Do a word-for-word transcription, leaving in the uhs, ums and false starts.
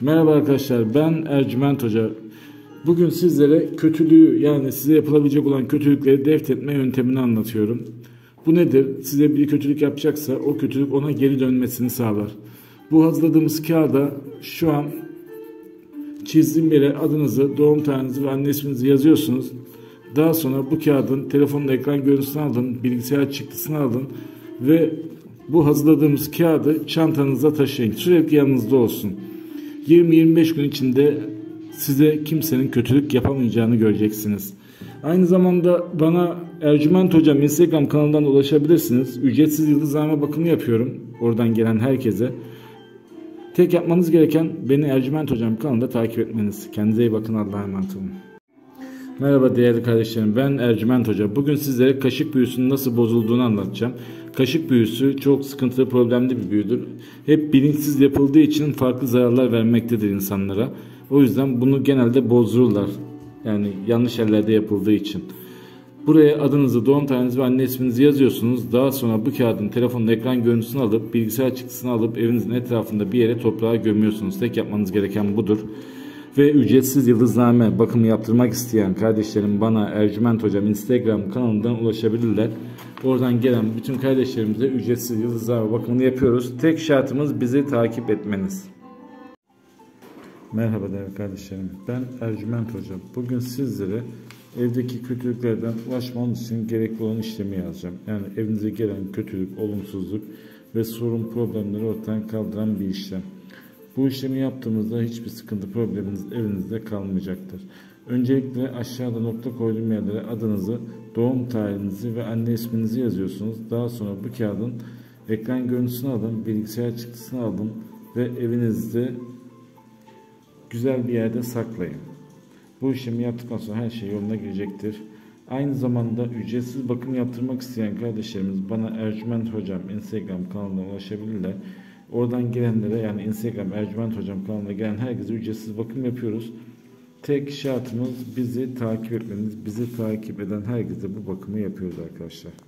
Merhaba arkadaşlar, ben Ercüment Hoca. Bugün sizlere kötülüğü, yani size yapılabilecek olan kötülükleri def etme yöntemini anlatıyorum. Bu nedir? Size bir kötülük yapacaksa o kötülük ona geri dönmesini sağlar. Bu hazırladığımız kağıda şu an çizdiğim yere adınızı, doğum tarihinizi ve anne isminizi yazıyorsunuz. Daha sonra bu kağıdın telefonun ekran görüntüsünü alın, bilgisayar çıktısını alın ve bu hazırladığımız kağıdı çantanıza taşıyın. Sürekli yanınızda olsun. yirmi yirmi beş gün içinde size kimsenin kötülük yapamayacağını göreceksiniz. Aynı zamanda bana Ercüment Hocam Instagram kanalından ulaşabilirsiniz. Ücretsiz yıldızlarıma bakımı yapıyorum. Oradan gelen herkese. Tek yapmanız gereken beni Ercüment Hocam kanalında takip etmeniz. Kendinize iyi bakın. Allah'a emanet olun. Merhaba değerli kardeşlerim, ben Ercüment Hoca. Bugün sizlere kaşık büyüsünün nasıl bozulduğunu anlatacağım. Kaşık büyüsü çok sıkıntılı, problemli bir büyüdür. Hep bilinçsiz yapıldığı için farklı zararlar vermektedir insanlara. O yüzden bunu genelde bozdururlar. Yani yanlış ellerde yapıldığı için. Buraya adınızı, doğum tarihinizi ve anne isminizi yazıyorsunuz. Daha sonra bu kağıdın telefonun ekran görüntüsünü alıp, bilgisayar çıktısını alıp evinizin etrafında bir yere toprağa gömüyorsunuz. Tek yapmanız gereken budur. Ve ücretsiz yıldızname bakımı yaptırmak isteyen kardeşlerim bana Ercüment Hocam Instagram kanalından ulaşabilirler. Oradan gelen bütün kardeşlerimize ücretsiz yıldızname bakımını yapıyoruz. Tek şartımız bizi takip etmeniz. Merhaba değerli kardeşlerim, ben Ercüment Hocam. Bugün sizlere evdeki kötülüklerden ulaşmanız için gerekli olan işlemi yazacağım. Yani evinize gelen kötülük, olumsuzluk ve sorun problemleri ortadan kaldıran bir işlem. Bu işlemi yaptığımızda hiçbir sıkıntı, probleminiz evinizde kalmayacaktır. Öncelikle aşağıda nokta koyduğum yerlere adınızı, doğum tarihinizi ve anne isminizi yazıyorsunuz. Daha sonra bu kağıdın ekran görüntüsünü alın, bilgisayar çıktısını alın ve evinizde güzel bir yerde saklayın. Bu işlemi yaptıktan sonra her şey yoluna girecektir. Aynı zamanda ücretsiz bakım yaptırmak isteyen kardeşlerimiz bana Ercüment Hocam Instagram kanalına ulaşabilirler. Oradan gelenlere, yani Instagram Ercüment Hocam kanalına gelen herkese ücretsiz bakım yapıyoruz. Tek şartımız bizi takip etmeniz. Bizi takip eden herkese bu bakımı yapıyoruz arkadaşlar.